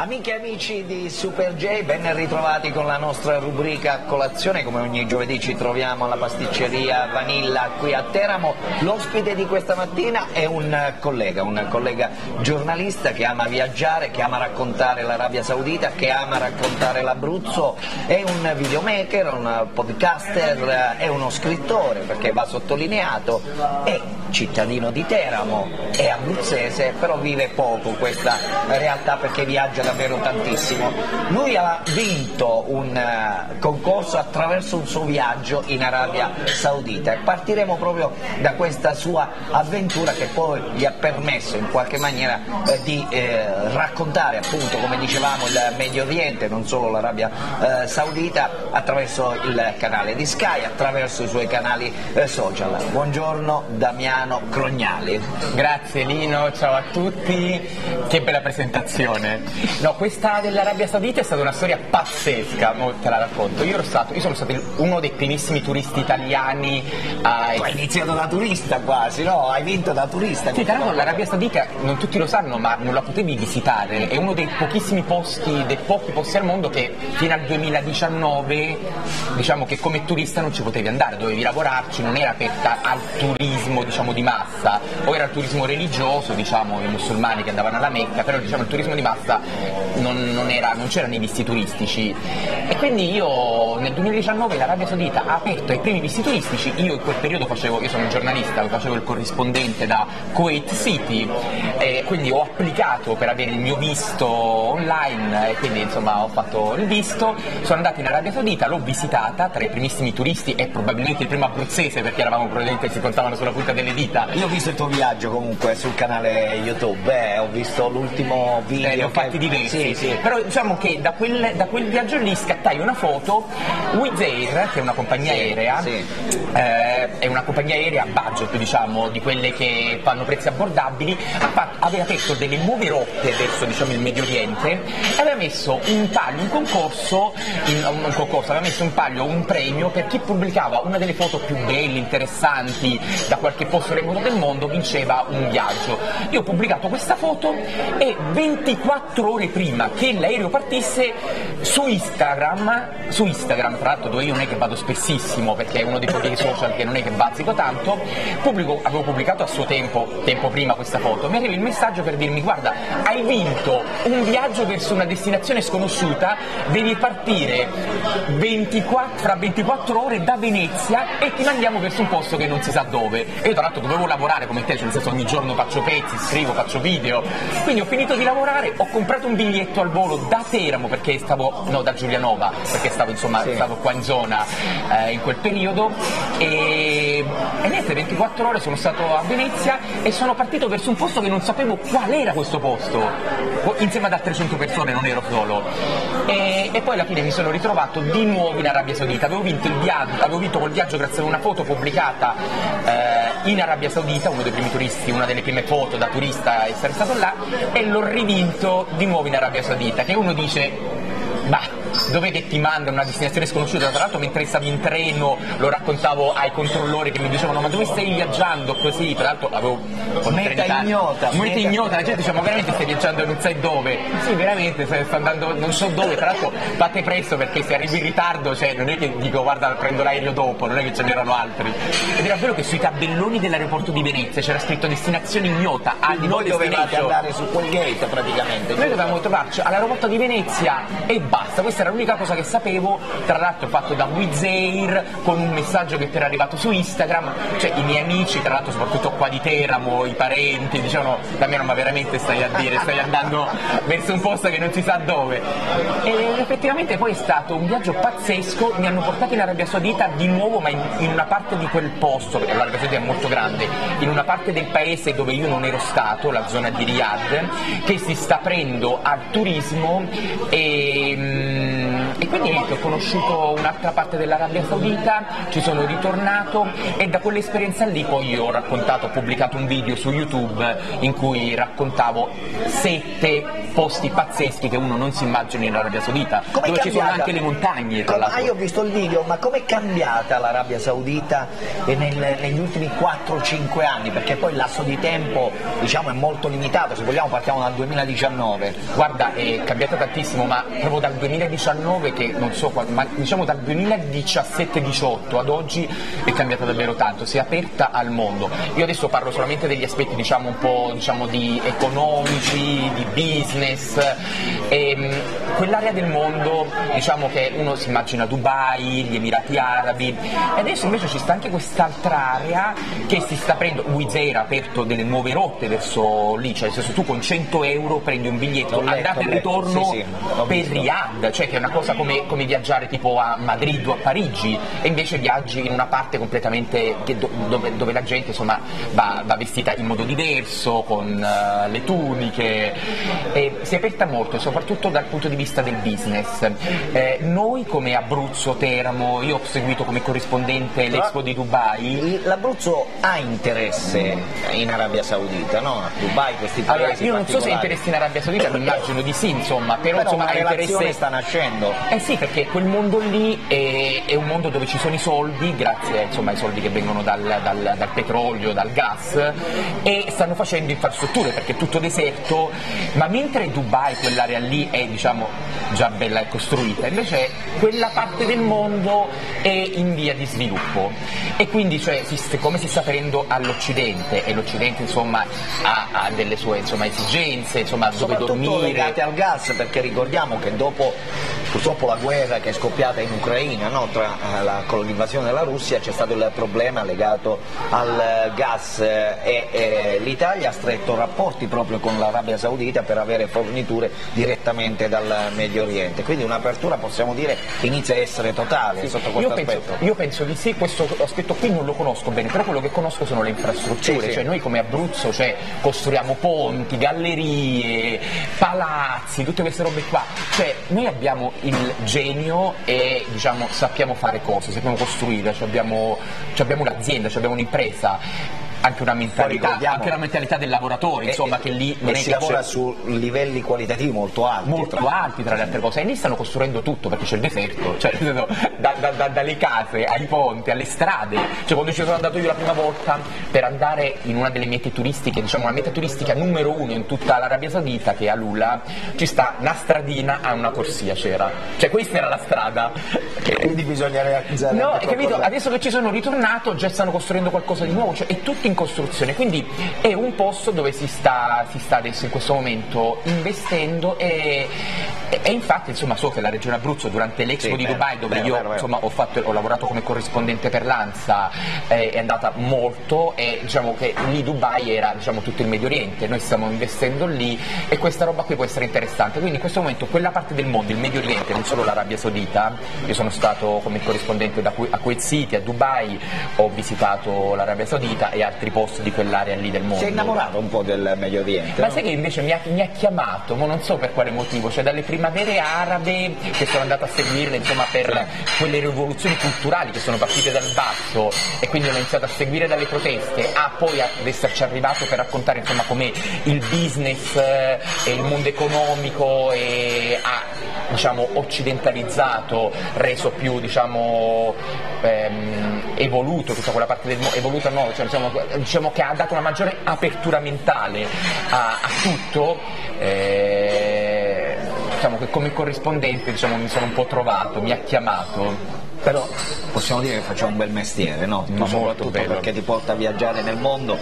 Amiche e amici di Super J, ben ritrovati con la nostra rubrica colazione. Come ogni giovedì ci troviamo alla pasticceria Vanilla qui a Teramo. L'ospite di questa mattina è un collega giornalista che ama viaggiare, che ama raccontare l'Arabia Saudita, che ama raccontare l'Abruzzo. È un videomaker, un podcaster, è uno scrittore, perché va sottolineato, è cittadino di Teramo, è abruzzese, però vive poco questa realtà perché viaggia davvero tantissimo. Lui ha vinto un concorso attraverso un suo viaggio in Arabia Saudita e partiremo proprio da questa sua avventura che poi gli ha permesso in qualche maniera di raccontare, appunto, come dicevamo, il Medio Oriente, non solo l'Arabia Saudita, attraverso il canale di Sky, attraverso i suoi canali social. Buongiorno Damiano Crognale. Grazie Lino, ciao a tutti, che bella presentazione. No, questa dell'Arabia Saudita è stata una storia pazzesca, te la racconto. Io sono stato uno dei primissimi turisti italiani. Tu hai iniziato da turista quasi, no? Hai vinto da turista. Sì, tra l'altro l'Arabia Saudita, non tutti lo sanno, ma non la potevi visitare. È uno dei pochissimi posti, dei pochi posti al mondo che fino al 2019, diciamo che come turista non ci potevi andare, dovevi lavorarci, non era aperta al turismo, diciamo, di massa. O era il turismo religioso, diciamo, i musulmani che andavano alla Mecca, però diciamo il turismo di massa non c'erano i visti turistici. E quindi io nel 2019 l'Arabia Saudita ha aperto ai primi visti turistici. Io in quel periodo facevo, io sono un giornalista, facevo il corrispondente da Kuwait City, quindi ho applicato per avere il mio visto online e quindi insomma ho fatto il visto, sono andato in Arabia Saudita, l'ho visitata, tra i primissimi turisti e probabilmente il primo abruzzese, perché eravamo probabilmente, si contavano sulla punta delle dita. Io ho visto il tuo viaggio comunque sul canale YouTube, ho visto l'ultimo video. Fatti diversi, sì, sì. Però diciamo che da quel viaggio lì scattai una foto. Wizz Air, che è una compagnia aerea, sì. È una compagnia aerea budget, diciamo, di quelle che fanno prezzi abbordabili, aveva aperto delle nuove rotte verso, diciamo, il Medio Oriente e aveva messo in palio un premio per chi pubblicava una delle foto più belle, interessanti, da qualche posto remoto del mondo, vinceva un viaggio. Io ho pubblicato questa foto e 24 ore prima che l'aereo partisse, su Instagram, tra l'altro dove io non è che vado spessissimo perché è uno dei pochi social che non è che bazzico tanto, avevo pubblicato a suo tempo prima questa foto, mi arriva il messaggio per dirmi: guarda, hai vinto un viaggio verso una destinazione sconosciuta, devi partire fra 24 ore da Venezia e ti mandiamo verso un posto che non si sa dove. E io tra l'altro dovevo lavorare come te, cioè nel senso ogni giorno faccio pezzi, scrivo, faccio video, quindi ho finito di lavorare, ho comprato un biglietto al volo da Teramo, perché da Giulianova, perché stavo qua in zona in quel periodo, e niente, 24 ore sono stato a Venezia e sono partito verso un posto che non sapevo qual era questo posto, insieme ad altre 100 persone, non ero solo, e poi alla fine mi sono ritrovato di nuovo in Arabia Saudita. Avevo vinto quel viaggio grazie a una foto pubblicata in Arabia Saudita, uno dei primi turisti, una delle prime foto da turista a essere stato là, e l'ho rivinto di nuovo in Arabia Saudita, che uno dice: bah, dov'è che ti manda una destinazione sconosciuta? Tra l'altro mentre stavi in treno lo raccontavo ai controllori che mi dicevano: ma dove stai viaggiando così? Tra l'altro avevo meta ignota, la gente diceva: ma veramente stai viaggiando e non sai dove? Sì, veramente sto andando non so dove, tra l'altro fate presto perché se arrivi in ritardo, cioè non è che dico guarda prendo l'aereo dopo, non è che ce n'erano altri. Ed era vero che sui tabelloni dell'aeroporto di Venezia c'era scritto destinazione ignota, noi dovevate andare su quel gate praticamente. Noi dovevamo trovarci all'aeroporto di Venezia e basta, questa era l'unica cosa che sapevo, tra l'altro fatto da Wizz Air, con un messaggio che era arrivato su Instagram, cioè i miei amici, tra l'altro soprattutto qua di Teramo, i parenti dicevano: Damiano, ma veramente stai andando verso un posto che non si sa dove. E effettivamente poi è stato un viaggio pazzesco, mi hanno portato in Arabia Saudita di nuovo, ma in una parte di quel posto, perché l'Arabia Saudita è molto grande, in una parte del paese dove io non ero stato, la zona di Riyadh, che si sta aprendo al turismo e E quindi niente, ho conosciuto un'altra parte dell'Arabia Saudita, ci sono ritornato e da quell'esperienza lì poi ho raccontato, ho pubblicato un video su YouTube in cui raccontavo 7 posti pazzeschi che uno non si immagina in Arabia Saudita, com'è dove cambiata? Ci sono anche le montagne. Io ho visto il video, ma com'è cambiata l'Arabia Saudita negli ultimi 4-5 anni? Perché poi il lasso di tempo, diciamo, è molto limitato, se vogliamo partiamo dal 2019. Guarda, è cambiata tantissimo, ma proprio dal 2019 che non so quando, ma diciamo dal 2017-18 ad oggi è cambiata davvero tanto, si è aperta al mondo. Io adesso parlo solamente degli aspetti diciamo un po' diciamo di economici, di business, e quell'area del mondo diciamo che uno si immagina Dubai, gli Emirati Arabi, e adesso invece ci sta anche quest'altra area che si sta aprendo. Wizz Air ha aperto delle nuove rotte verso lì, cioè se tu con 100 euro prendi un biglietto, andate e ritorno per Riyadh, cioè che è una cosa come viaggiare tipo a Madrid o a Parigi, e invece viaggi in una parte completamente dove la gente insomma va vestita in modo diverso, con le tuniche, e si è aperta molto soprattutto dal punto di vista del business. Noi come Abruzzo, Teramo, io ho seguito come corrispondente l'Expo di Dubai. L'Abruzzo ha interesse in Arabia Saudita, no? A Dubai questi paesi, allora, io non so se ha interesse in Arabia Saudita, mi immagino di sì, insomma, però insomma, una relazione sta nascendo. Eh sì, perché quel mondo lì è un mondo dove ci sono i soldi, grazie insomma ai soldi che vengono dal petrolio, dal gas, e stanno facendo infrastrutture perché è tutto deserto, ma mentre Dubai, quell'area lì è diciamo già bella e costruita, invece quella parte del mondo è in via di sviluppo, e quindi cioè come si sta aprendo all'Occidente, e l'Occidente insomma ha delle sue insomma esigenze, insomma dove dormire, legate al gas, perché ricordiamo che dopo purtroppo la guerra che è scoppiata in Ucraina, no, con l'invasione della Russia, c'è stato il problema legato al gas, e l'Italia ha stretto rapporti proprio con l'Arabia Saudita per avere forniture direttamente dal Medio Oriente, quindi un'apertura possiamo dire che inizia a essere totale, sì, sotto questo aspetto. Io penso di sì, questo aspetto qui non lo conosco bene, però quello che conosco sono le infrastrutture, sì, cioè noi come Abruzzo costruiamo ponti, gallerie, palazzi, tutte queste robe qua, cioè noi abbiamo il genio e diciamo sappiamo fare cose, sappiamo costruire, abbiamo un'azienda, abbiamo un'impresa, anche una mentalità del lavoratore, insomma, che lì si lavora su livelli qualitativi molto alti, tra le altre cose, e lì stanno costruendo tutto perché c'è il deserto, cioè dalle case ai ponti alle strade. Cioè quando ci sono andato io la prima volta per andare in una delle mete turistiche, diciamo la meta turistica numero 1 in tutta l'Arabia Saudita, che è a Lula, ci sta una stradina a una corsia, c'era, cioè questa era la strada, quindi bisogna realizzare, no, capito? Adesso che ci sono ritornato già stanno costruendo qualcosa di nuovo, cioè è tutto in costruzione, quindi è un posto dove si sta adesso in questo momento investendo, e infatti insomma so che la regione Abruzzo durante l'Expo di Dubai, dove ho lavorato come corrispondente per l'ANSA, è andata molto, e diciamo che lì Dubai era tutto il Medio Oriente, noi stiamo investendo lì e questa roba qui può essere interessante, quindi in questo momento quella parte del mondo, il Medio Oriente, non solo l'Arabia Saudita. Io sono stato come corrispondente a Kuwait City, a Dubai, ho visitato l'Arabia Saudita e altri posti di quell'area lì del mondo. Sei innamorato un po' del Medio Oriente? Ma no? Sai che invece mi ha chiamato, ma non so per quale motivo, cioè dalle primavere arabe che sono andato a seguirle, insomma, per quelle rivoluzioni culturali che sono partite dal basso, e quindi ho iniziato a seguire dalle proteste, poi ad esserci arrivato per raccontare insomma come il business e il mondo economico occidentalizzato, reso più evoluto, tutta quella parte del mondo, evoluta no, che ha dato una maggiore apertura mentale a tutto, che come corrispondente mi sono un po' trovato, mi ha chiamato. Però possiamo dire che facciamo un bel mestiere, no? Ma soprattutto perché ti porta a viaggiare nel mondo.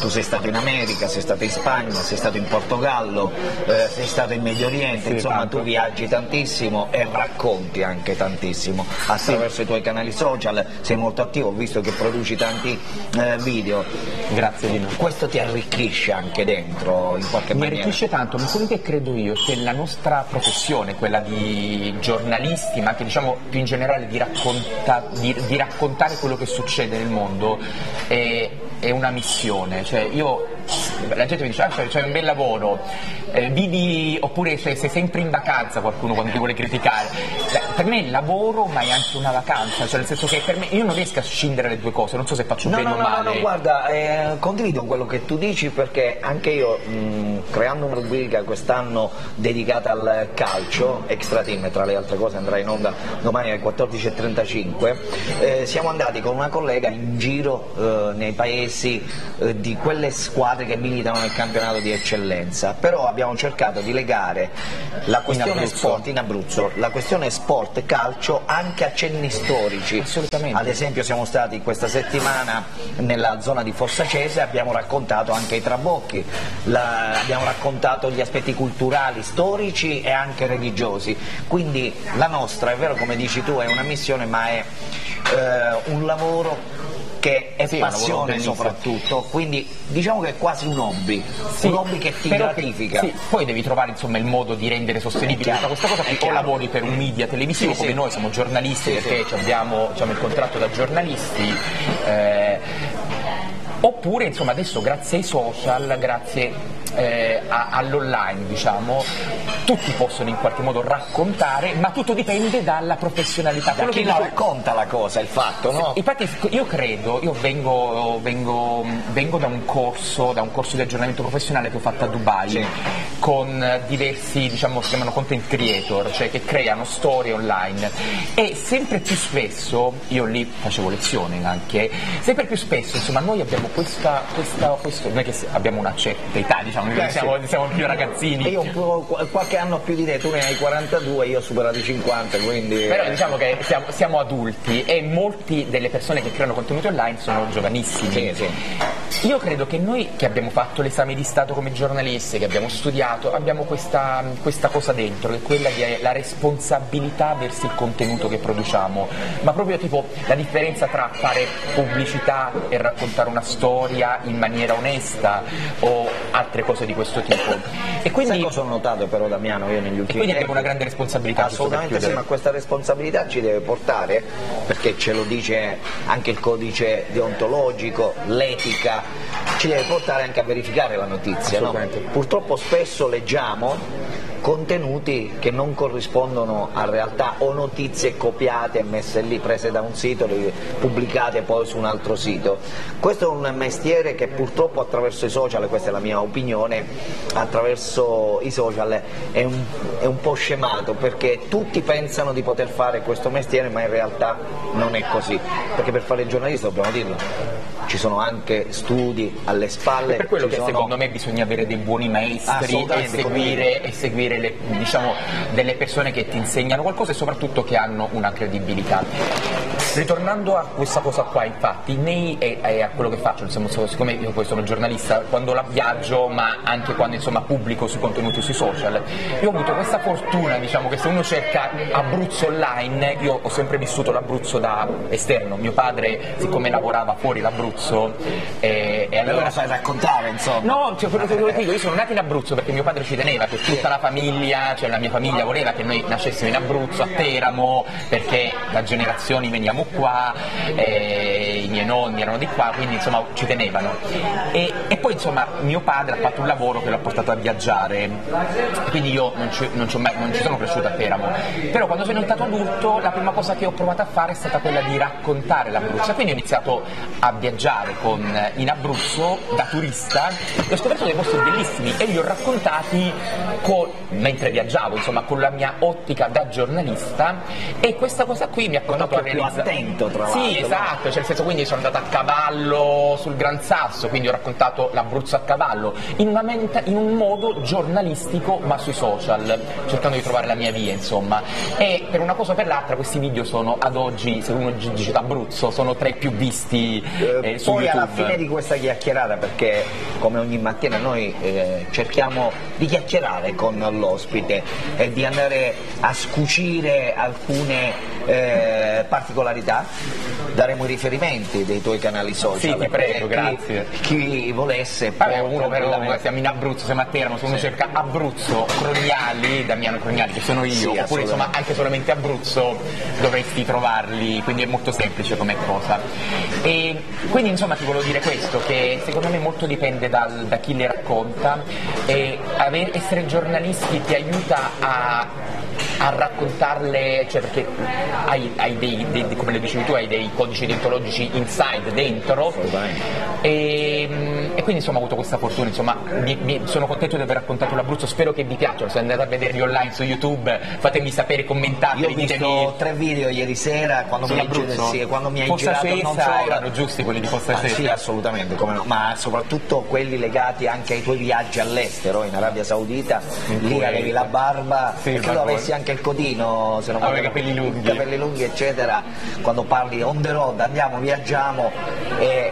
Tu sei stato in America, sei stato in Spagna, sei stato in Portogallo, sei stato in Medio Oriente, sì, insomma tanto. Tu viaggi tantissimo e racconti anche tantissimo attraverso i tuoi canali social, sei molto attivo, ho visto che produci tanti video. Grazie Lino. Questo ti arricchisce anche dentro in qualche maniera? Mi arricchisce tanto, ma quello che credo io è che la nostra professione, quella di giornalisti, ma anche più in generale di racconti, di raccontare quello che succede nel mondo è una missione, cioè io la gente mi dice, ah, c'è un bel lavoro, vivi, oppure sei sempre in vacanza, qualcuno quando ti vuole criticare. Per me è lavoro, ma è anche una vacanza, cioè nel senso che per me, io non riesco a scindere le due cose, non so se faccio bene o male. No, guarda, condivido quello che tu dici, perché anche io, creando una rubrica quest'anno dedicata al calcio, Extra Team, tra le altre cose andrà in onda domani alle 14:35, siamo andati con una collega in giro nei paesi di quelle squadre che militano nel campionato di eccellenza, però abbiamo cercato di legare la questione sport in Abruzzo, la questione sport calcio anche a cenni storici. Assolutamente. Ad esempio siamo stati questa settimana nella zona di Fossacesia, abbiamo raccontato anche i trabocchi, abbiamo raccontato gli aspetti culturali, storici e anche religiosi, quindi la nostra, è vero come dici tu, è una missione, ma è un lavoro che è passione soprattutto, quindi diciamo che è quasi un hobby, sì, un hobby che ti gratifica. Sì, poi devi trovare insomma il modo di rendere sostenibile questa cosa, perché o lavori per un media televisivo, come noi siamo giornalisti, perché abbiamo il contratto da giornalisti, oppure insomma adesso grazie ai social, grazie all'online, diciamo, tutti possono in qualche modo raccontare, ma tutto dipende dalla professionalità, da chi la racconta la cosa, il fatto, no? Infatti io credo, io vengo da un corso di aggiornamento professionale che ho fatto a Dubai, con diversi, diciamo, si chiamano content creator, cioè che creano storie online, e sempre più spesso, io lì facevo lezione anche, sempre più spesso insomma noi abbiamo questo, non è che abbiamo una certa età, diciamo, siamo più ragazzini. Io qualche anno più di te, tu ne hai 42, io ho superato i 50, quindi... Però diciamo che siamo adulti, e molti delle persone che creano contenuti online sono giovanissimi. Sì. Io credo che noi che abbiamo fatto l'esame di Stato come giornalisti, che abbiamo studiato, abbiamo questa cosa dentro, che è quella di la responsabilità verso il contenuto che produciamo, ma proprio tipo la differenza tra fare pubblicità e raccontare una storia in maniera onesta o altre cose di questo tipo. E quindi, sai cosa ho notato però, Damiano, io negli ultimi tempi? Quindi abbiamo una grande responsabilità. Assolutamente sì, ma questa responsabilità ci deve portare, perché ce lo dice anche il codice deontologico, l'etica, ci deve portare anche a verificare la notizia, no? Purtroppo spesso leggiamo contenuti che non corrispondono a realtà, o notizie copiate e messe lì, prese da un sito, pubblicate poi su un altro sito. Questo è un mestiere che purtroppo attraverso i social, questa è la mia opinione, attraverso i social è un po' scemato, perché tutti pensano di poter fare questo mestiere, ma in realtà non è così, perché per fare il giornalista, dobbiamo dirlo, ci sono anche studi alle spalle. E per quello che secondo me bisogna avere dei buoni maestri e seguire delle persone che ti insegnano qualcosa e soprattutto che hanno una credibilità. Ritornando a questa cosa qua, infatti, e a quello che faccio, insomma, siccome io poi sono giornalista, quando la viaggio, ma anche quando insomma pubblico sui contenuti sui social, io ho avuto questa fortuna, diciamo, che se uno cerca Abruzzo online, io ho sempre vissuto l'Abruzzo da esterno. Mio padre, siccome lavorava fuori l'Abruzzo, e allora sai raccontare, insomma. No, cioè, quello che te lo dico, io sono nato in Abruzzo perché mio padre ci teneva che tutta la famiglia, cioè la mia famiglia voleva che noi nascessimo in Abruzzo, a Teramo, perché da generazioni veniamo qua, i miei nonni erano di qua, quindi insomma ci tenevano, e poi insomma mio padre ha fatto un lavoro che l'ha portato a viaggiare, quindi io non ci sono cresciuto a Teramo, però quando sono diventato adulto la prima cosa che ho provato a fare è stata quella di raccontare l'Abruzzo, quindi ho iniziato a viaggiare in Abruzzo da turista e ho scoperto dei posti bellissimi e li ho raccontati mentre viaggiavo, insomma, con la mia ottica da giornalista, e questa cosa qui mi ha portato a realizzare. Più attento, tra l'altro. Sì, esatto, cioè nel senso, quindi sono andato a cavallo sul Gran Sasso, quindi ho raccontato l'Abruzzo a cavallo in un modo giornalistico, ma sui social, cercando di trovare la mia via, insomma. E per una cosa o per l'altra questi video sono ad oggi, se uno dice Abruzzo, sono tra i più visti su YouTube. Poi alla fine di questa chiacchierata, perché come ogni mattina noi cerchiamo di chiacchierare con l'ospite e di andare a scucire alcune particolarità. Daremo i riferimenti dei tuoi canali social. Sì, ti prego, grazie. Chi volesse. Vabbè, uno per uno, siamo in Abruzzo, siamo a Teramo, se uno cerca Abruzzo, Crognale, Damiano Crognale, che sono io, sì, oppure insomma anche solamente Abruzzo dovresti trovarli, quindi è molto semplice come cosa. E quindi insomma ti volevo dire questo, che secondo me molto dipende da chi le racconta, e essere giornalisti ti aiuta a raccontarle, cioè perché hai dei, come le dicevi tu, hai dei codici deontologici inside, dentro, e quindi insomma ho avuto questa fortuna, insomma sono contento di aver raccontato l'Abruzzo, spero che vi piaccia, se andate a vederli online su YouTube fatemi sapere, commentate. Io ho visto 3 video ieri sera quando mi hai girato, non so, erano giusti quelli di Fossacesia? Sì, assolutamente, come no, ma soprattutto quelli legati anche ai tuoi viaggi all'estero, in Arabia Saudita, lì avevi la barba, sì, e tu avessi anche il codino, se non avevi capelli lunghi eccetera, quando parli on the road, andiamo, viaggiamo, e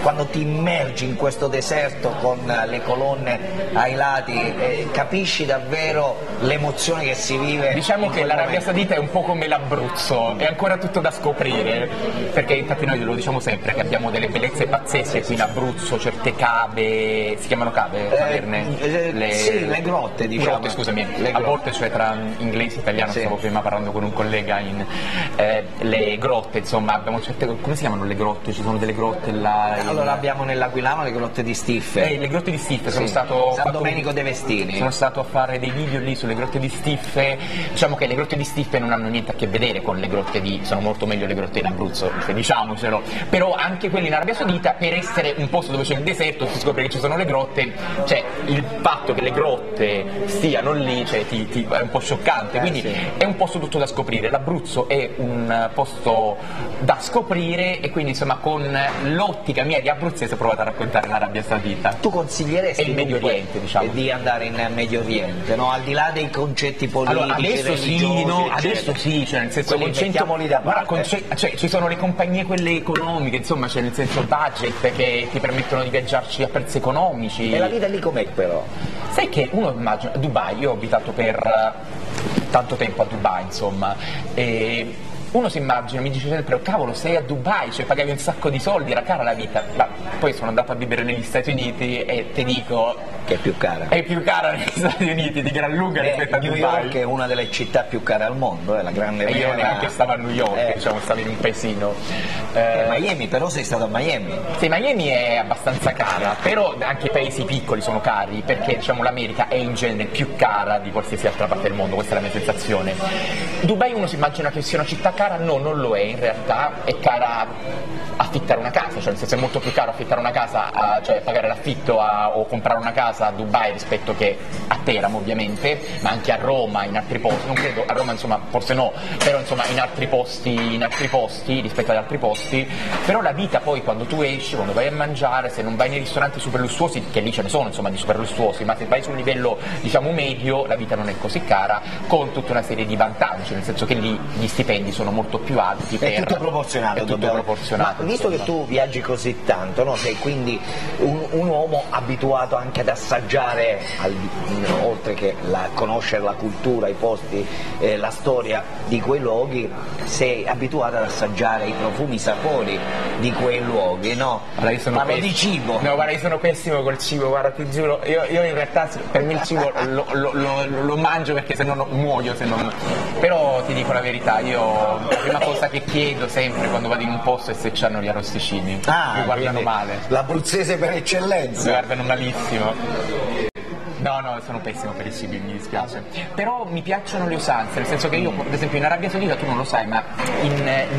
quando ti immergi in questo deserto con le colonne ai lati, capisci davvero l'emozione che si vive. Diciamo che l'Arabia Saudita è un po' come l'Abruzzo, è ancora tutto da scoprire, perché infatti noi lo diciamo sempre che abbiamo delle bellezze pazzesche qui in Abruzzo, certe cave, si chiamano cave? Caverne? Sì, le grotte, diciamo. Grotte, scusami, le grotte. A volte, cioè tra inglese e italiano, stavo prima parlando con un collega, le grotte, insomma, abbiamo certe, come si chiamano le grotte? Ci sono delle grotte là. Allora abbiamo nell'Aquilano le grotte di Stiffe. Le grotte di Stiffe, sono stato San Domenico dei Vestini. Sono stato a fare dei video lì sulle grotte di Stiffe. Diciamo che le grotte di Stiffe non hanno niente a che vedere con le grotte di, sono molto meglio le grotte in Abruzzo, diciamocelo. Però anche quelli in Arabia Saudita, per essere un posto dove c'è il deserto, si scopre che ci sono le grotte, cioè il fatto che le grotte stiano lì, cioè, è un po' scioccante. Quindi è un posto tutto da scoprire. L'Abruzzo è un posto da scoprire, e quindi insomma con l'ottica mia di abruzzese ho provato a raccontare l'Arabia Saudita. Tu consiglieresti il Medio Oriente, diciamo, di andare in Medio Oriente, no? Al di là dei concetti politici, allora, adesso sì, no? Adesso sì, cioè nel senso mettiamoli da parte. Cioè, ci sono le compagnie quelle economiche, insomma, cioè nel senso budget, che ti permettono di viaggiarci a prezzi economici. E la vita lì com'è però? Sai che uno immagina Dubai, io ho abitato per tanto tempo a Dubai, insomma, e uno si immagina, mi dice sempre, oh, cavolo, sei a Dubai, cioè pagavi un sacco di soldi, era cara la vita, ma poi sono andato a vivere negli Stati Uniti e ti dico che è più cara. È più cara negli Stati Uniti, di gran lunga, rispetto a New Dubai. New York è una delle città più care al mondo, è la grande vera. Io neanche stavo a New York, diciamo, stavo in un paesino. Miami, però sei stato a Miami. Sì, Miami è abbastanza cara, però anche i paesi piccoli sono cari, perché diciamo l'America è in genere più cara di qualsiasi altra parte del mondo, questa è la mia sensazione. Dubai uno si immagina che sia una città cara, no, non lo è, in realtà è cara affittare una casa, cioè nel senso è molto più caro affittare una casa, cioè pagare l'affitto o comprare una casa a Dubai rispetto che a Teramo ovviamente, ma anche a Roma, in altri posti, non credo, a Roma insomma forse no, però insomma in altri posti rispetto ad altri posti, però la vita poi quando tu esci, quando vai a mangiare, se non vai nei ristoranti super lussuosi, che lì ce ne sono insomma di super lussuosi, ma se vai su un livello diciamo medio, la vita non è così cara, con tutta una serie di vantaggi, nel senso che lì gli stipendi sono molto più alti, è tutto proporzionato, ma visto che tu viaggi così tanto, no? Sei quindi un uomo abituato anche ad assaggiare, oltre che conoscere la cultura, i posti, la storia di quei luoghi, sei abituato ad assaggiare i profumi, i sapori di quei luoghi, no? Allora, parlo di cibo. No, guarda, io sono pessimo col cibo, guarda, ti giuro, io in realtà per me il cibo lo mangio perché se no muoio, però ti dico la verità, io la prima cosa che chiedo sempre quando vado in un posto è se c'hanno gli arrosticini. Mi guardano male. L'abruzzese per eccellenza. Mi guardano malissimo. No, sono pessimo per i cibi, mi dispiace. Però mi piacciono le usanze, nel senso che io, ad esempio, in Arabia Saudita, tu non lo sai, ma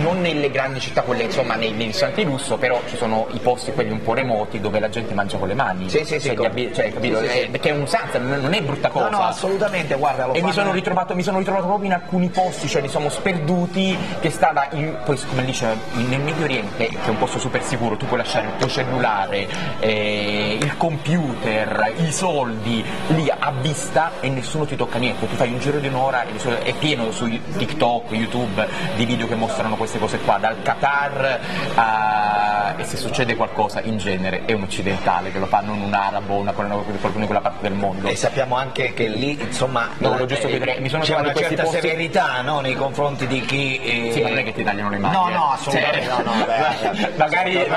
non nelle grandi città, quelle insomma nei ristoranti di lusso, però ci sono i posti, quelli un po' remoti, dove la gente mangia con le mani. Sì, capito? Perché è un'usanza, non è brutta cosa. No, assolutamente, guarda, lo fanno. Mi sono ritrovato proprio in alcuni posti, cioè ne siamo sperduti, che stava, poi come dice, nel Medio Oriente, che è un posto super sicuro, tu puoi lasciare il tuo cellulare, il computer, i soldi, lì a vista e nessuno ti tocca niente, tu fai un giro di un'ora e è pieno su TikTok, YouTube di video che mostrano queste cose qua, dal Qatar a... e se succede qualcosa in genere è un occidentale che lo fa, non un arabo, una qualcuno di quella parte del mondo. E sappiamo anche che lì, insomma, no, c'è una certa severità, no, nei confronti di chi... Sì, ma non è che ti tagliano le mani. No, no, assolutamente no, beh, magari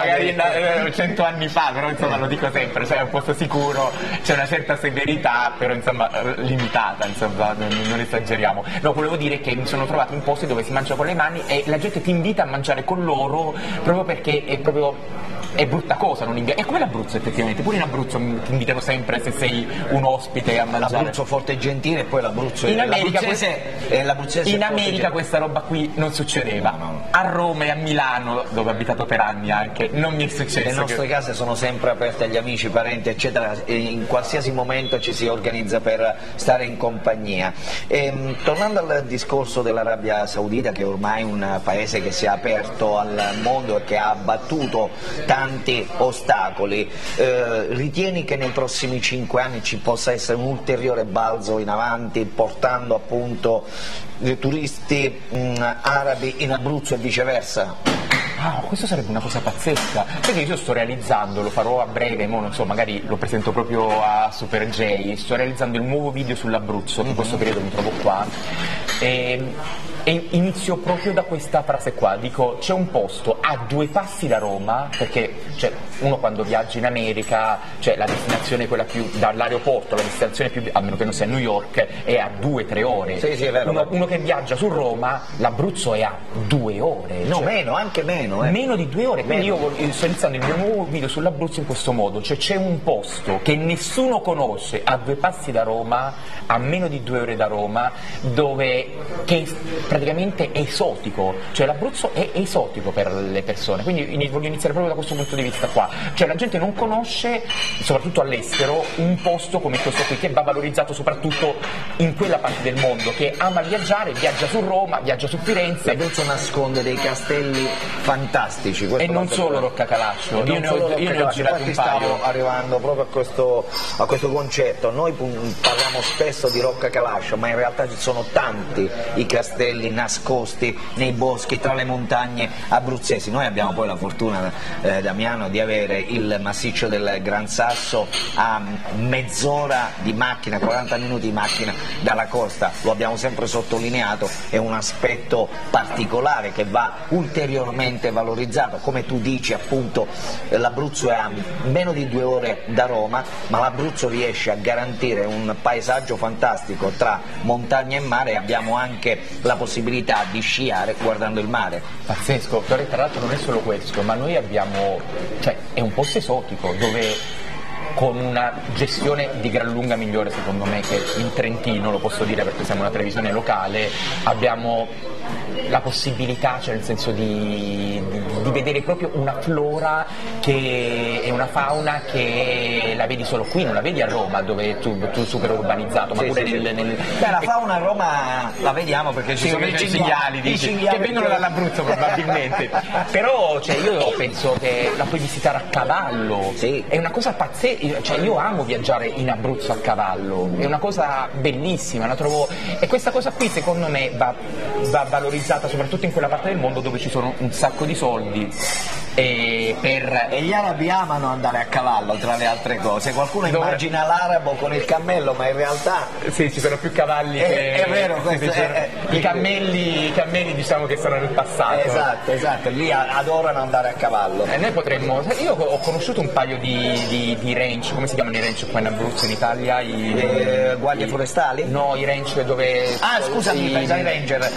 100 anni fa, però insomma lo dico sempre, cioè è un posto sicuro, c'è una certa severità, però insomma limitata, insomma, non esageriamo. No, volevo dire che mi sono trovato in posti dove si mangia con le mani e la gente ti invita a mangiare con loro proprio perché è proprio... è brutta cosa, non invia. È come l'Abruzzo, effettivamente, pure in Abruzzo ti invitano sempre se sei un ospite a mangiare. L'Abruzzo forte e gentile e poi l'Abruzzo in America, questa roba qui non succedeva. No. A Roma e a Milano, dove ho abitato per anni anche, non mi è successo. Le nostre case sono sempre aperte agli amici, parenti, eccetera, e in qualsiasi momento ci si organizza per stare in compagnia. E, tornando al discorso dell'Arabia Saudita, che è ormai un paese che si è aperto al mondo e che ha abbattuto tanti ostacoli, ritieni che nei prossimi 5 anni ci possa essere un ulteriore balzo in avanti, portando appunto i turisti arabi in Abruzzo e viceversa? Ah, questo sarebbe una cosa pazzesca, perché io sto realizzando, lo farò a breve, non so, magari lo presento proprio a Super J, sto realizzando il nuovo video sull'Abruzzo, in questo periodo mi trovo qua, e inizio proprio da questa frase qua, dico c'è un posto a 2 passi da Roma, perché cioè, uno quando viaggia in America, cioè la destinazione è quella più, dall'aeroporto, la destinazione più, a meno che non sia New York, è a 2-3 ore, sì, sì, è vero, uno che viaggia su Roma, l'Abruzzo è a 2 ore, no, cioè, meno, anche meno, meno di 2 ore, quindi io sto iniziando il mio nuovo video sull'Abruzzo in questo modo, cioè c'è un posto che nessuno conosce a 2 passi da Roma, a meno di 2 ore da Roma, dove che praticamente esotico, cioè l'Abruzzo è esotico per le persone, quindi voglio iniziare proprio da questo punto di vista qua, cioè la gente non conosce, soprattutto all'estero, un posto come questo qui che va valorizzato soprattutto in quella parte del mondo che ama viaggiare, viaggia su Roma, viaggia su Firenze. L'Abruzzo nasconde dei castelli fantastici e non solo Rocca Calascio, io ne ho girato un paio. Stavo arrivando proprio a questo concetto, noi parliamo spesso di Rocca Calascio, ma in realtà ci sono tanti i castelli nascosti nei boschi, tra le montagne abruzzesi. Noi abbiamo poi la fortuna, Damiano, di avere il massiccio del Gran Sasso a mezz'ora di macchina, 40 minuti di macchina dalla costa, lo abbiamo sempre sottolineato, è un aspetto particolare che va ulteriormente valorizzato, come tu dici appunto l'Abruzzo è a meno di 2 ore da Roma, ma l'Abruzzo riesce a garantire un paesaggio fantastico tra montagna e mare, e abbiamo anche la possibilità di sciare guardando il mare. Pazzesco, però tra l'altro non è solo questo, ma noi abbiamo, cioè è un posto esotico dove con una gestione di gran lunga migliore secondo me che in Trentino, lo posso dire perché siamo una televisione locale, abbiamo la possibilità, cioè nel senso di vedere proprio una flora che è una fauna che la vedi solo qui, non la vedi a Roma dove tu super urbanizzato, ma sì, pure sì, Beh, la fauna a Roma la vediamo perché ci sono i cinghiali che vengono dall'Abruzzo probabilmente però cioè, io penso che la puoi visitare a cavallo, sì, è una cosa pazzesca, cioè, io amo viaggiare in Abruzzo a cavallo, è una cosa bellissima, la trovo, e questa cosa qui secondo me va valorizzata soprattutto in quella parte del mondo dove ci sono un sacco di soldi. E gli arabi amano andare a cavallo, tra le altre cose. Qualcuno immagina l'arabo con il cammello, ma in realtà sì, ci sono più cavalli che... È vero, questo, i cammelli diciamo che sono nel passato. Esatto, lì adorano andare a cavallo. E noi potremmo... Io ho conosciuto un paio di ranch, come si chiamano i ranch qua in Abruzzo, in Italia? Guardie forestali? No, i ranch dove... Ah, scusami, pensavo ai ranger.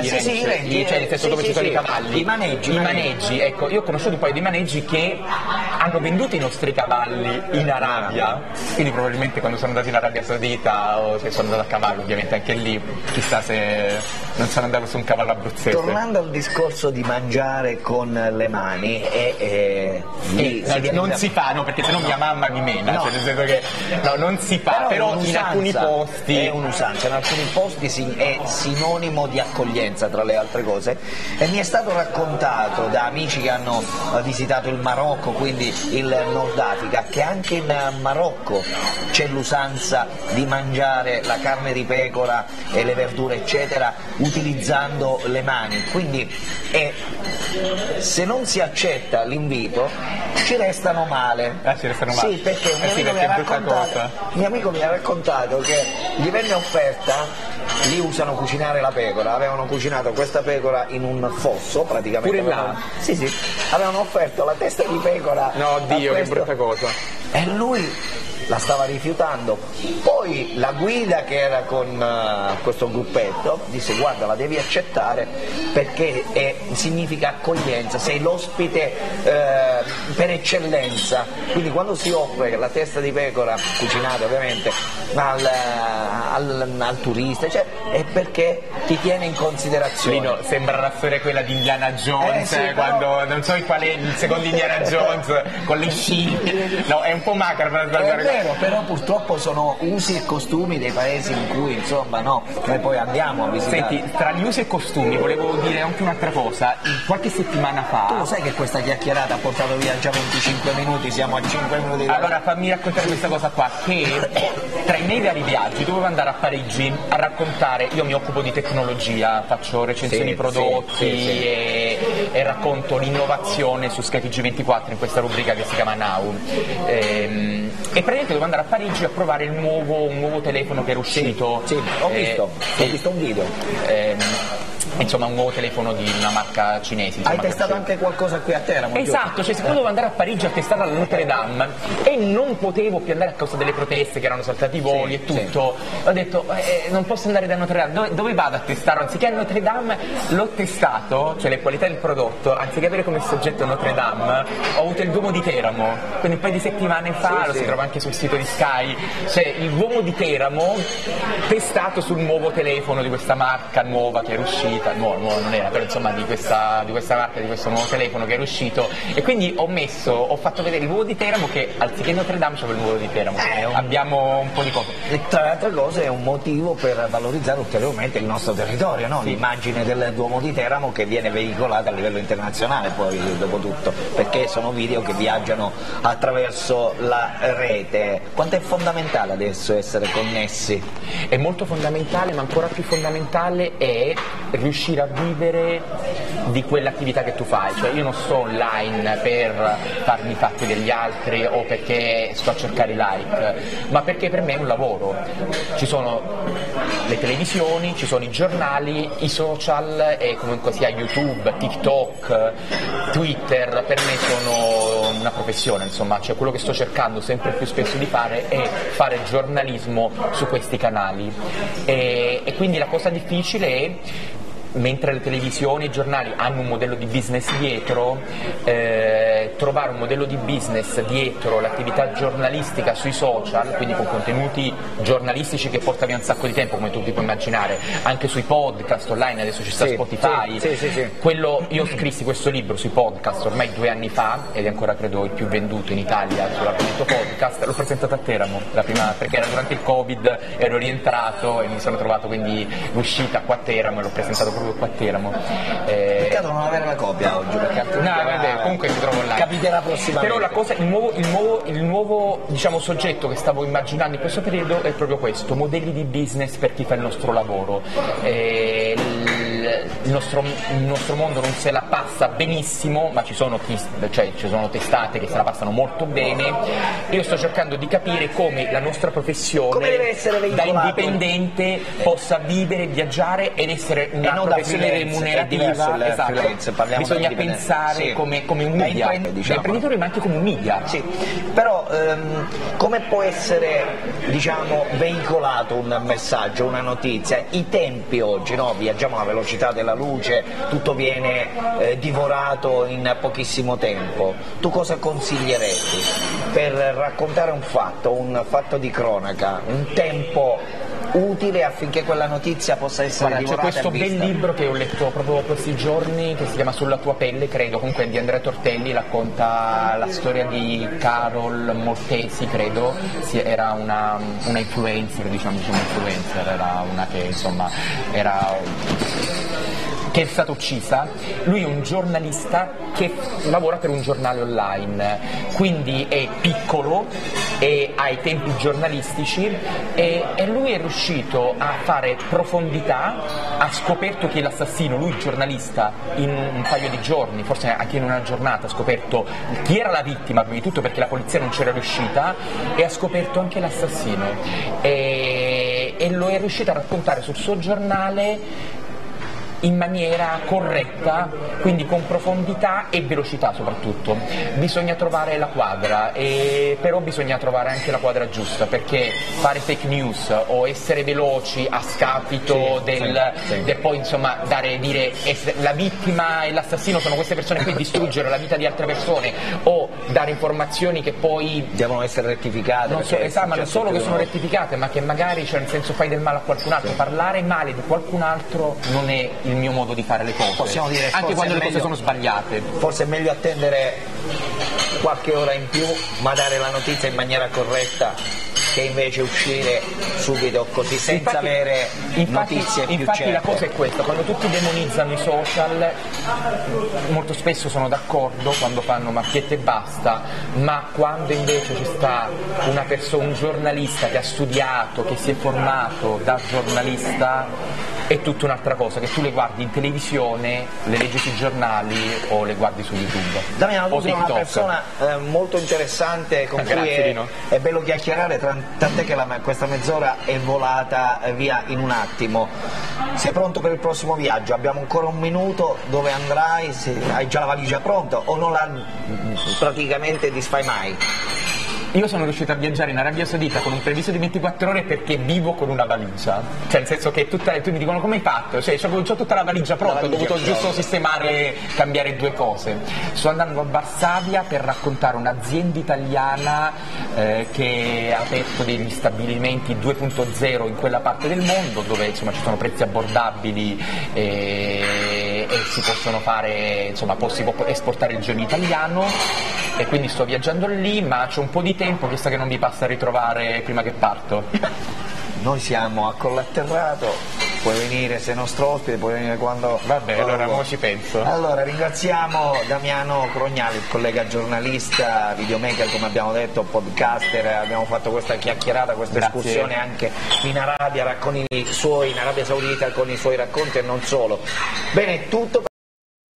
I ranger, cioè nel senso dove ci sono i cavalli. I maneggi, ecco, io ho conosciuto un paio di maneggi che hanno venduto i nostri cavalli in Arabia, quindi probabilmente quando sono andato in Arabia Saudita o se sono andato a cavallo, ovviamente anche lì chissà se non sono andato su un cavallo abruzzese. Tornando al discorso di mangiare con le mani non si fa, no, perché sennò mia mamma mi mena, cioè nel senso che no, non si fa, però in alcuni posti è un'usanza, in alcuni posti è sinonimo di accoglienza tra le altre cose, e mi è stato raccontato da amici che hanno hanno visitato il Marocco, quindi il Nord Africa, che anche in Marocco c'è l'usanza di mangiare la carne di pecora e le verdure eccetera utilizzando le mani, quindi se non si accetta l'invito ci restano male. Ci restano male. Sì, perché un mio amico mi ha raccontato che gli venne offerta, lì usano cucinare la pecora, avevano cucinato questa pecora in un fosso praticamente. Pure là? Sì, sì, avevano offerto la testa di pecora. No, oddio, che brutta cosa. E lui la stava rifiutando, poi la guida che era con questo gruppetto disse: guarda, la devi accettare perché significa accoglienza, sei l'ospite per eccellenza, quindi quando si offre la testa di pecora cucinata ovviamente al turista, cioè, è perché ti tiene in considerazione. Lino, sembra la storia quella di Indiana Jones, sì, quando però... non so qual è il secondo Indiana Jones con le scie, no, è un po' macabro, però purtroppo sono usi e costumi dei paesi in cui insomma noi poi andiamo a visitare. Senti, tra gli usi e costumi volevo dire anche un'altra cosa. Qualche settimana fa, tu lo sai che questa chiacchierata ha portato via già 25 minuti, siamo a 5 minuti. Allora fammi raccontare questa cosa qua, che tra i miei vari viaggi dovevo andare a Parigi a raccontare, io mi occupo di tecnologia, faccio recensioni prodotti. E racconto l'innovazione su Sky TG24 in questa rubrica che si chiama Now. E praticamente dovevo andare a Parigi a provare un nuovo telefono che era uscito. Sì, sì, ho visto un video. Insomma, un nuovo telefono di una marca cinese. Insomma, hai testato anche qualcosa qui a Teramo? Esatto, cioè siccome dovevo andare a Parigi a testare la Notre Dame e non potevo più andare a causa delle proteste che erano saltati i voli e tutto, ho detto non posso andare da Notre Dame, dove vado a testarlo? Anziché a Notre Dame l'ho testato, cioè le qualità del prodotto, anziché avere come soggetto Notre Dame ho avuto il Duomo di Teramo, quindi un paio di settimane fa, si trova anche sul sito di Sky, cioè il Duomo di Teramo testato sul nuovo telefono di questa marca nuova che era uscita. Nuovo non era, però insomma di questa marca, di questo nuovo telefono che era uscito, e quindi ho fatto vedere il nuovo di Teramo, che anziché Notre Dame c'è il nuovo di Teramo, abbiamo un po' di cose. E tra le altre cose è un motivo per valorizzare ulteriormente il nostro territorio, no? L'immagine del Duomo di Teramo che viene veicolata a livello internazionale poi dopo tutto, perché sono video che viaggiano attraverso la rete. Quanto è fondamentale adesso essere connessi? È molto fondamentale, ma ancora più fondamentale è riuscire a vivere di quell'attività che tu fai, cioè io non sto online per farmi i fatti degli altri o perché sto a cercare i like, ma perché per me è un lavoro. Ci sono le televisioni, ci sono i giornali, i social e comunque sia YouTube, TikTok, Twitter, per me sono una professione, insomma, cioè quello che sto cercando sempre più spesso di fare è fare giornalismo su questi canali e quindi la cosa difficile è, mentre le televisioni e i giornali hanno un modello di business dietro, trovare un modello di business dietro l'attività giornalistica sui social, quindi con contenuti giornalistici che porta via un sacco di tempo, come tu ti puoi immaginare, anche sui podcast online, adesso ci sta Spotify. Sì. Quello, io scrissi questo libro sui podcast ormai 2 anni fa, ed è ancora credo il più venduto in Italia sull'argomento podcast, l'ho presentato a Teramo, la prima, perché era durante il Covid, ero rientrato e mi sono trovato quindi l'uscita qua a Teramo e l'ho presentato proprio qua a Teramo. Peccato non avere la copia oggi, perché comunque mi trovo online. Capiterà prossimamente. Però la cosa, il nuovo diciamo soggetto che stavo immaginando in questo periodo è proprio questo: modelli di business per chi fa il nostro lavoro. Il nostro mondo non se la passa benissimo, ma ci sono testate che se la passano molto bene. Io sto cercando di capire come la nostra professione da indipendente possa vivere, viaggiare ed essere una professione remunerativa. Esatto. Bisogna pensare come un media, imprenditori, ma anche come un media. Sì. Però come può essere veicolato un messaggio, una notizia? I tempi oggi, viaggiamo alla velocità della luce, tutto viene divorato in pochissimo tempo. Tu cosa consiglieresti per raccontare un fatto di cronaca, un tempo utile affinché quella notizia possa essere divorata? C'è questo bel libro che ho letto proprio questi giorni che si chiama Sulla tua pelle, credo, comunque di Andrea Tortelli, racconta la storia di Carol Mortesi, credo, era una influencer, era una che insomma era che è stata uccisa. Lui è un giornalista che lavora per un giornale online, quindi è piccolo e ha i tempi giornalistici, e lui è riuscito a fare profondità, ha scoperto chi è l'assassino, lui giornalista, in un paio di giorni, forse anche in una giornata, ha scoperto chi era la vittima prima di tutto, perché la polizia non c'era riuscita, e ha scoperto anche l'assassino, e lo è riuscito a raccontare sul suo giornale in maniera corretta, quindi con profondità e velocità soprattutto. Bisogna trovare la quadra, e però bisogna trovare anche la quadra giusta, perché fare fake news o essere veloci a scapito del poi insomma dire la vittima e l'assassino sono queste persone qui, distruggere la vita di altre persone o dare informazioni che poi devono essere rettificate, ma non solo che sono rettificate, ma che magari nel senso fai del male a qualcun altro, sì. Parlare male di qualcun altro non è il mio modo di fare le cose, possiamo dire, anche quando le cose sono sbagliate. Forse è meglio attendere qualche ora in più ma dare la notizia in maniera corretta, che invece uscire subito così senza avere notizie più certe. Infatti la cosa è questa, quando tutti demonizzano i social, molto spesso sono d'accordo quando fanno macchiette e basta, ma quando invece ci sta una persona, un giornalista che ha studiato, che si è formato da giornalista, è tutta un'altra cosa, che tu le guardi in televisione, le leggi sui giornali o le guardi su YouTube. Damiano, tu sei una persona molto interessante con cui è bello chiacchierare, tant'è che questa mezz'ora è volata via in un attimo. Sei pronto per il prossimo viaggio? Abbiamo ancora un minuto. Dove andrai? Se hai già la valigia pronta o non la praticamente disfai mai? Io sono riuscito a viaggiare in Arabia Saudita con un previsto di 24 ore perché vivo con una valigia, cioè nel senso che tu mi dicono come hai fatto, cioè ho tutta la valigia pronta, ho dovuto giusto sistemare, cambiare due cose. Sto andando a Varsavia per raccontare un'azienda italiana che ha aperto degli stabilimenti 2.0 in quella parte del mondo, dove insomma ci sono prezzi abbordabili e si possono fare, insomma si può esportare il genio italiano, e quindi sto viaggiando lì, ma c'è un po' di tempo, visto che non mi basta ritrovare prima che parto. Noi siamo a Collaterrato, puoi venire, sei nostro ospite, puoi venire quando... Vabbè, allora non ci penso. Allora ringraziamo Damiano Crognale, il collega giornalista, videomaker come abbiamo detto, podcaster, abbiamo fatto questa chiacchierata, questa escursione anche in Arabia, con i suoi, in Arabia Saudita, con i suoi racconti e non solo. Bene, tutto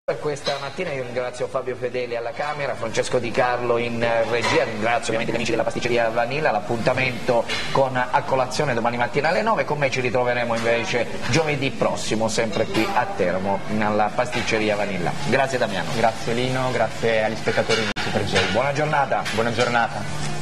per questa mattina. Io ringrazio Fabio Fedeli alla camera, Francesco Di Carlo in regia, ringrazio ovviamente gli amici della pasticceria Vanilla. L'appuntamento con A Colazione domani mattina alle 9, con me ci ritroveremo invece giovedì prossimo sempre qui a Teramo alla pasticceria Vanilla. Grazie Damiano. Grazie Lino, grazie agli spettatori di Super J. Buona giornata. Buona giornata.